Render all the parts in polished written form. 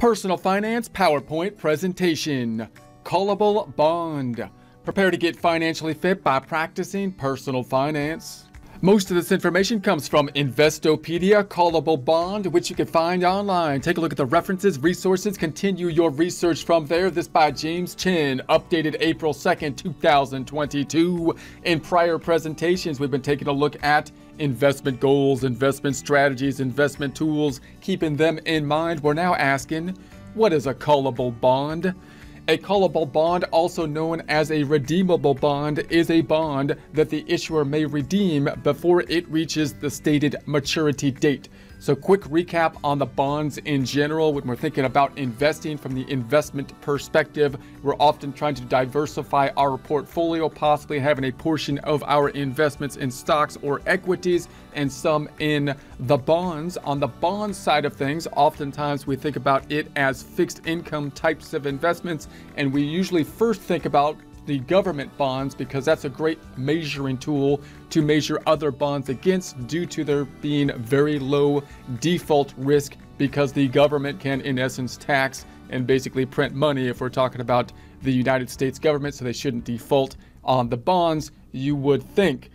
Personal Finance PowerPoint Presentation, Callable Bond. Prepare to get financially fit by practicing personal finance. Most of this information comes from Investopedia, Callable Bond, which you can find online. Take a look at the references, resources, continue your research from there. This by James Chen, updated April 2nd, 2022. In prior presentations, we've been taking a look at investment goals, investment strategies, investment tools, keeping them in mind. We're now asking, what is a callable bond? A callable bond, also known as a redeemable bond, is a bond that the issuer may redeem before it reaches the stated maturity date. So quick recap on the bonds in general. When we're thinking about investing from the investment perspective, we're often trying to diversify our portfolio, possibly having a portion of our investments in stocks or equities and some in the bonds. On the bond side of things, oftentimes we think about it as fixed income types of investments, and we usually first think about the government bonds because that's a great measuring tool to measure other bonds against due to their being very low default risk because the government can in essence tax and basically print money if we're talking about the United States government, so they shouldn't default on the bonds, you would think.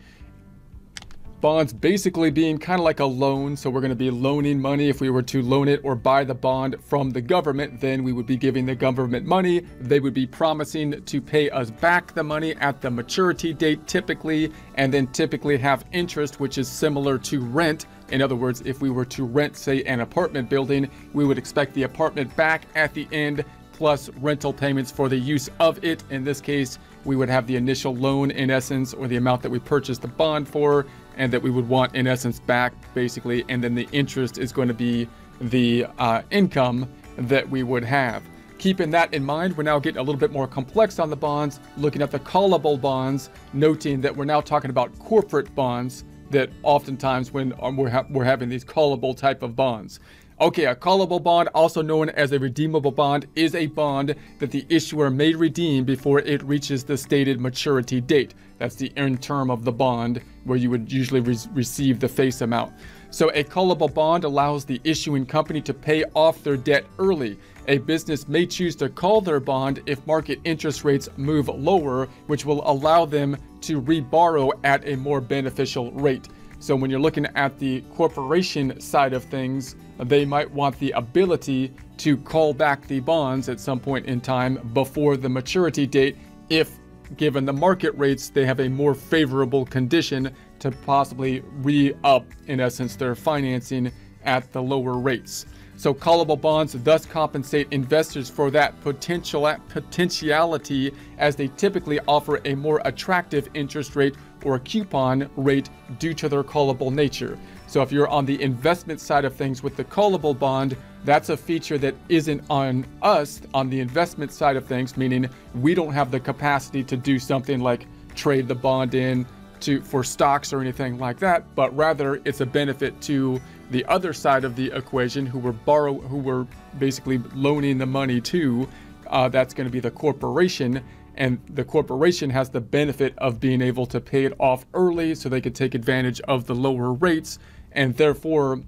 Bonds basically being kind of like a loan, so we're going to be loaning money. If we were to loan it or buy the bond from the government, then we would be giving the government money. They would be promising to pay us back the money at the maturity date typically, and then typically have interest, which is similar to rent. In other words, if we were to rent, say, an apartment building, we would expect the apartment back at the end, plus rental payments for the use of it. In this case, we would have the initial loan in essence, or the amount that we purchased the bond for, and that we would want in essence back basically, and then the interest is going to be the income that we would have. Keeping that in mind, we're now getting a little bit more complex on the bonds, looking at the callable bonds, noting that we're now talking about corporate bonds that oftentimes when we're having these callable type of bonds. Okay, a callable bond, also known as a redeemable bond, is a bond that the issuer may redeem before it reaches the stated maturity date. That's the end term of the bond where you would usually receive the face amount. So a callable bond allows the issuing company to pay off their debt early. A business may choose to call their bond if market interest rates move lower, which will allow them to reborrow at a more beneficial rate. So when you're looking at the corporation side of things, they might want the ability to call back the bonds at some point in time before the maturity date if, given the market rates, they have a more favorable condition to possibly re-up, in essence, their financing at the lower rates. So callable bonds thus compensate investors for that potentiality as they typically offer a more attractive interest rate or a coupon rate due to their callable nature. So if you're on the investment side of things with the callable bond, that's a feature that isn't on us on the investment side of things, meaning we don't have the capacity to do something like trade the bond in for stocks or anything like that, but rather it's a benefit to the other side of the equation who we're basically loaning the money to. That's going to be the corporation, and the corporation has the benefit of being able to pay it off early so they could take advantage of the lower rates, and therefore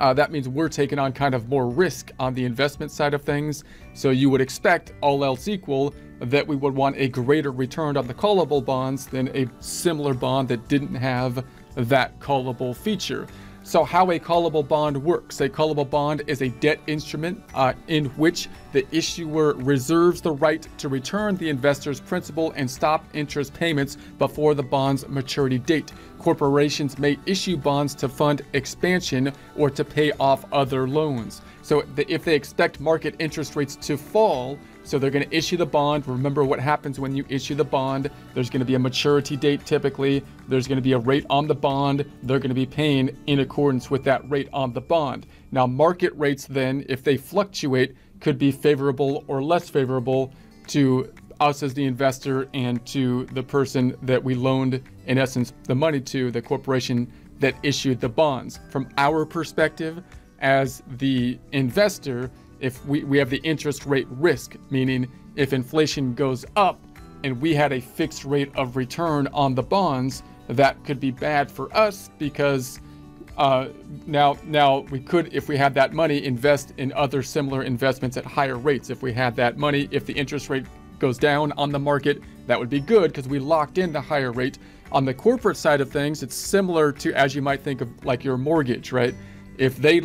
that means we're taking on kind of more risk on the investment side of things. So you would expect, all else equal, that we would want a greater return on the callable bonds than a similar bond that didn't have that callable feature. So how a callable bond works. A callable bond is a debt instrument in which the issuer reserves the right to return the investor's principal and stop interest payments before the bond's maturity date. Corporations may issue bonds to fund expansion or to pay off other loans. So if they expect market interest rates to fall, so they're going to issue the bond. Remember what happens when you issue the bond. There's going to be a maturity date typically. There's going to be a rate on the bond. They're going to be paying in accordance with that rate on the bond. Now market rates then, if they fluctuate, could be favorable or less favorable to us as the investor and to the person that we loaned, in essence, the money to, the corporation that issued the bonds. From our perspective as the investor, if we have the interest rate risk, meaning if inflation goes up and we had a fixed rate of return on the bonds, that could be bad for us because Now we could, if we had that money, invest in other similar investments at higher rates. If we had that money, if the interest rate goes down on the market, that would be good because we locked in the higher rate. On the corporate side of things, it's similar to, as you might think of, like your mortgage, right? If they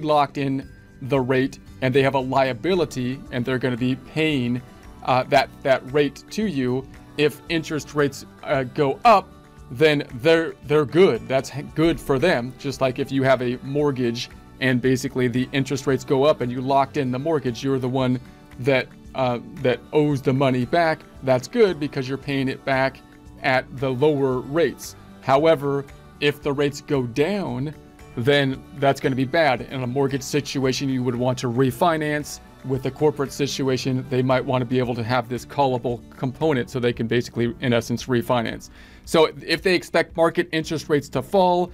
locked in the rate and they have a liability and they're going to be paying that rate to you, if interest rates go up, then they're good. That's good for them. Just like if you have a mortgage and basically the interest rates go up and you locked in the mortgage, you're the one that owes the money back. That's good because you're paying it back at the lower rates. However, if the rates go down, then that's going to be bad. In a mortgage situation, you would want to refinance. With a corporate situation, they might want to be able to have this callable component so they can basically, in essence, refinance. So if they expect market interest rates to fall,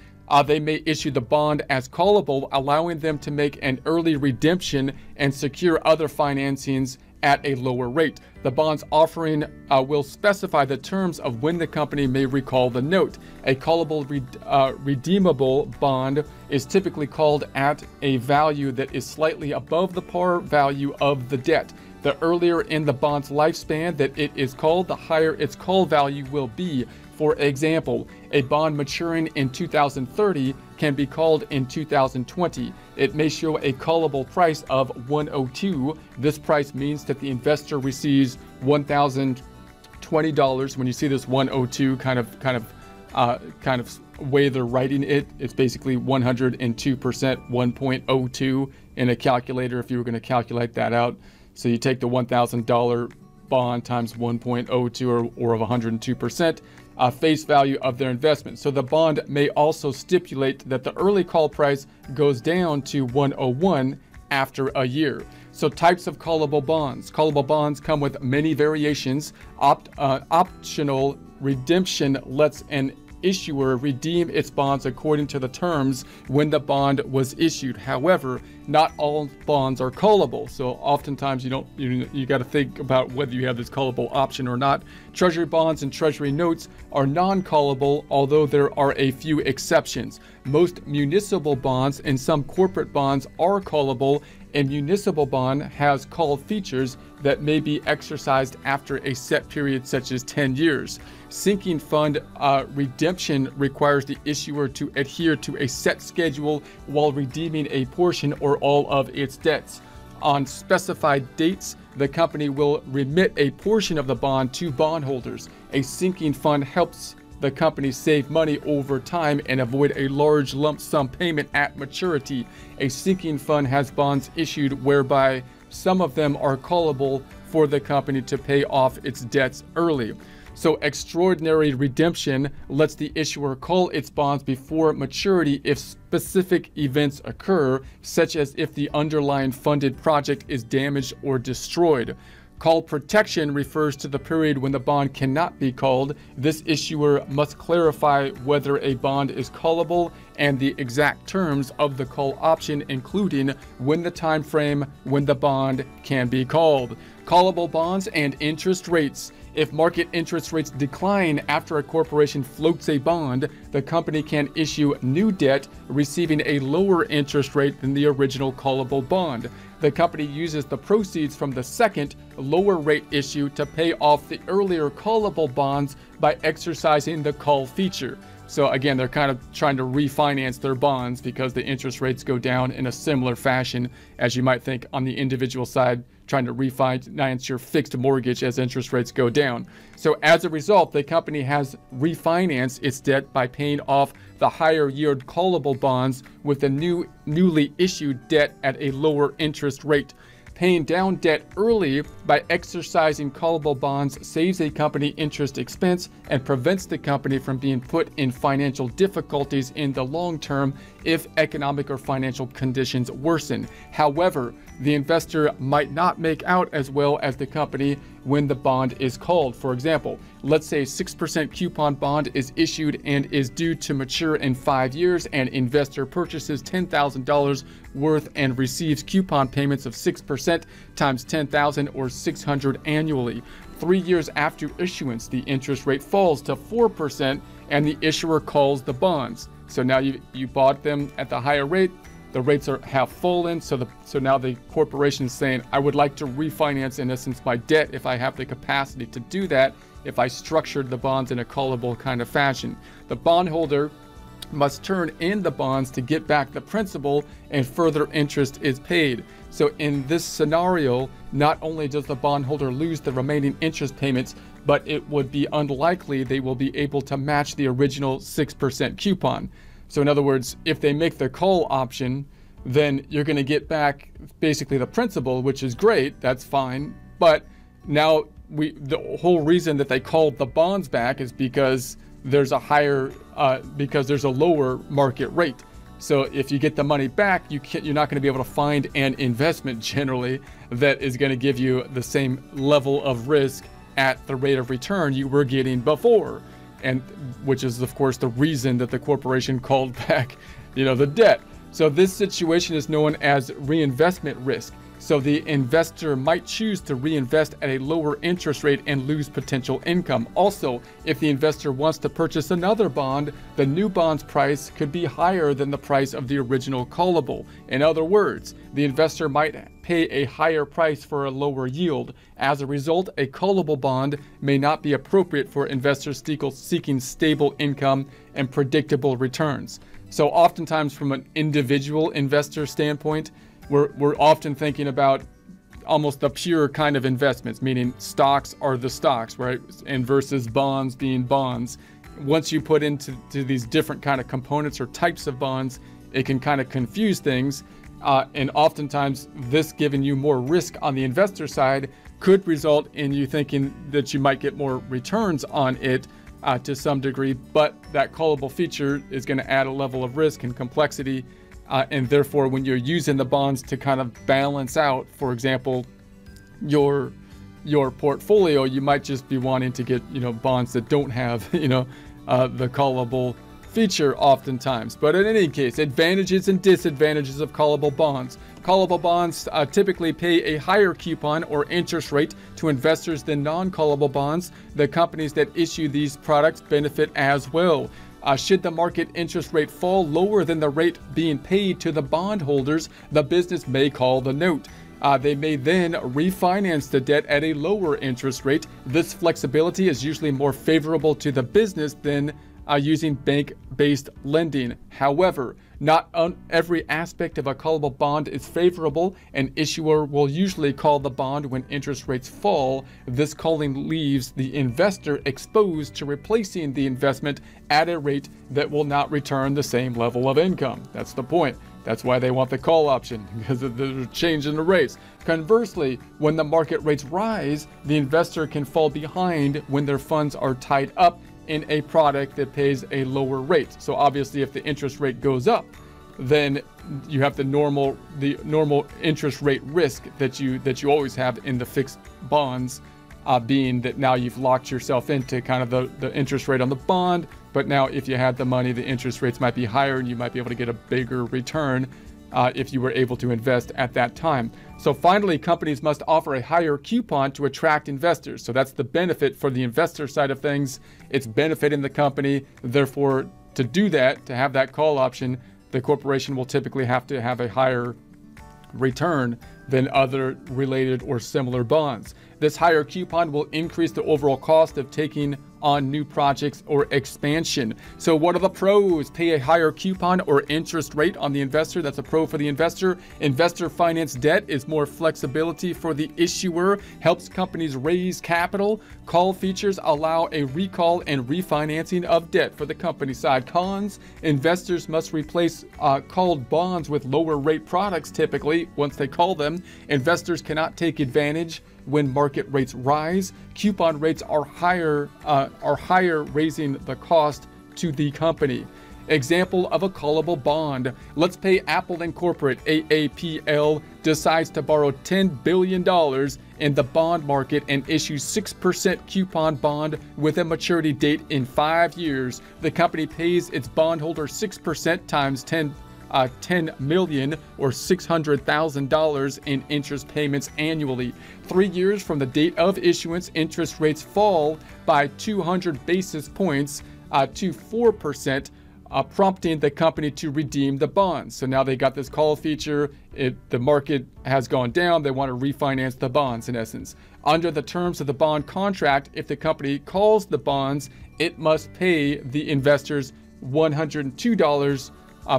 they may issue the bond as callable, allowing them to make an early redemption and secure other financings at a lower rate. The bond's offering will specify the terms of when the company may recall the note. A callable redeemable bond is typically called at a value that is slightly above the par value of the debt. The earlier in the bond's lifespan that it is called, the higher its call value will be. For example, a bond maturing in 2030 can be called in 2020. It may show a callable price of 102. This price means that the investor receives $1,020. When you see this 102 kind of way they're writing it, it's basically 102%, 1.02 in a calculator if you were going to calculate that out. So you take the $1,000 bond times 1.02 or of 102%. Face value of their investment. So the bond may also stipulate that the early call price goes down to 101 after a year. So types of callable bonds. Callable bonds come with many variations. Optional redemption lets an issuer redeem its bonds according to the terms when the bond was issued. However, not all bonds are callable. So oftentimes you got to think about whether you have this callable option or not. Treasury bonds and treasury notes are non-callable, although there are a few exceptions. Most municipal bonds and some corporate bonds are callable. A municipal bond has call features that may be exercised after a set period such as 10 years. Sinking fund redemption requires the issuer to adhere to a set schedule while redeeming a portion or all of its debts. On specified dates, the company will remit a portion of the bond to bondholders. A sinking fund helps the company save money over time and avoid a large lump sum payment at maturity. A sinking fund has bonds issued whereby some of them are callable for the company to pay off its debts early. So extraordinary redemption lets the issuer call its bonds before maturity if specific events occur, such as if the underlying funded project is damaged or destroyed. Call protection refers to the period when the bond cannot be called. This issuer must clarify whether a bond is callable and the exact terms of the call option, including when the time frame when the bond can be called. Callable bonds and interest rates. If market interest rates decline after a corporation floats a bond, the company can issue new debt, receiving a lower interest rate than the original callable bond. The company uses the proceeds from the second, lower rate issue to pay off the earlier callable bonds by exercising the call feature. So again, they're kind of trying to refinance their bonds because the interest rates go down in a similar fashion as you might think on the individual side, trying to refinance your fixed mortgage as interest rates go down. So as a result, the company has refinanced its debt by paying off the higher yield callable bonds with the newly issued debt at a lower interest rate. Paying down debt early by exercising callable bonds saves a company interest expense and prevents the company from being put in financial difficulties in the long term if economic or financial conditions worsen. However, the investor might not make out as well as the company when the bond is called. For example, let's say a 6% coupon bond is issued and is due to mature in 5 years, and investor purchases $10,000 worth and receives coupon payments of 6% times 10,000 or 600 annually. 3 years after issuance, the interest rate falls to 4% and the issuer calls the bonds. So now you bought them at the higher rate, the rates have fallen, so now the corporation is saying, I would like to refinance, in essence, my debt if I have the capacity to do that, if I structured the bonds in a callable kind of fashion. The bondholder must turn in the bonds to get back the principal, and further interest is paid. So in this scenario, not only does the bondholder lose the remaining interest payments, but it would be unlikely they will be able to match the original 6% coupon. So in other words, if they make the call option, then you're going to get back basically the principal, which is great, that's fine. But now the whole reason that they called the bonds back is because there's a lower market rate. So if you get the money back, you're not going to be able to find an investment generally that is going to give you the same level of risk at the rate of return you were getting before, and which is of course the reason that the corporation called back, the debt. So this situation is known as reinvestment risk. So the investor might choose to reinvest at a lower interest rate and lose potential income. Also, if the investor wants to purchase another bond, the new bond's price could be higher than the price of the original callable. In other words, the investor might pay a higher price for a lower yield. As a result, a callable bond may not be appropriate for investors seeking stable income and predictable returns. So oftentimes from an individual investor standpoint, we're often thinking about almost the pure kind of investments, meaning stocks are the stocks, right? And versus bonds being bonds. Once you put into these different kind of components or types of bonds, it can kind of confuse things. And oftentimes this giving you more risk on the investor side could result in you thinking that you might get more returns on it to some degree, but that callable feature is going to add a level of risk and complexity. And therefore, when you're using the bonds to kind of balance out, for example, your portfolio, you might just be wanting to get, bonds that don't have, the callable feature oftentimes. But in any case, advantages and disadvantages of callable bonds. Callable bonds typically pay a higher coupon or interest rate to investors than non-callable bonds. The companies that issue these products benefit as well. Should the market interest rate fall lower than the rate being paid to the bondholders, the business may call the note. They may then refinance the debt at a lower interest rate. This flexibility is usually more favorable to the business than using bank-based lending. However, not every aspect of a callable bond is favorable. An issuer will usually call the bond when interest rates fall. This calling leaves the investor exposed to replacing the investment at a rate that will not return the same level of income. That's the point. That's why they want the call option, because of the change in the rates. Conversely, when the market rates rise, the investor can fall behind when their funds are tied up in a product that pays a lower rate. So obviously if the interest rate goes up, then you have the normal interest rate risk that you always have in the fixed bonds, being that now you've locked yourself into kind of the interest rate on the bond, but now if you had the money, the interest rates might be higher and you might be able to get a bigger return if you were able to invest at that time. So finally, companies must offer a higher coupon to attract investors. So that's the benefit for the investor side of things. It's benefiting the company. Therefore, to do that, to have that call option, the corporation will typically have to have a higher return than other related or similar bonds. This higher coupon will increase the overall cost of taking on new projects or expansion. So what are the pros? Pay a higher coupon or interest rate on the investor. That's a pro for the investor. Investor finance debt is more flexibility for the issuer, helps companies raise capital. Call features allow a recall and refinancing of debt for the company side. Cons, investors must replace called bonds with lower rate products typically once they call them. Investors cannot take advantage when market rates rise. Coupon rates are higher, raising the cost to the company. Example of a callable bond. Let's pay Apple Incorporate, AAPL, decides to borrow $10 billion in the bond market and issues 6% coupon bond with a maturity date in 5 years. The company pays its bondholder 6% times 10 million or $600,000 in interest payments annually. 3 years from the date of issuance, interest rates fall by 200 basis points to 4%, prompting the company to redeem the bonds. So now they got this call feature. The market has gone down. They want to refinance the bonds, in essence. Under the terms of the bond contract, if the company calls the bonds, it must pay the investors $102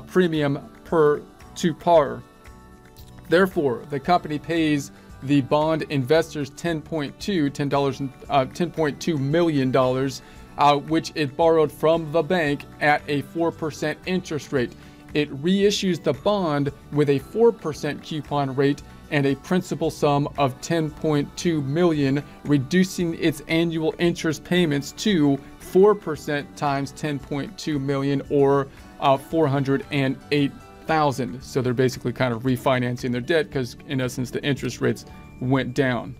premium to par. Therefore, the company pays the bond investors $10.2 million, which it borrowed from the bank at a 4% interest rate. It reissues the bond with a 4% coupon rate and a principal sum of $10.2 million, reducing its annual interest payments to 4% times $10.2 million, or $408,000. So they're basically kind of refinancing their debt because, in essence, the interest rates went down.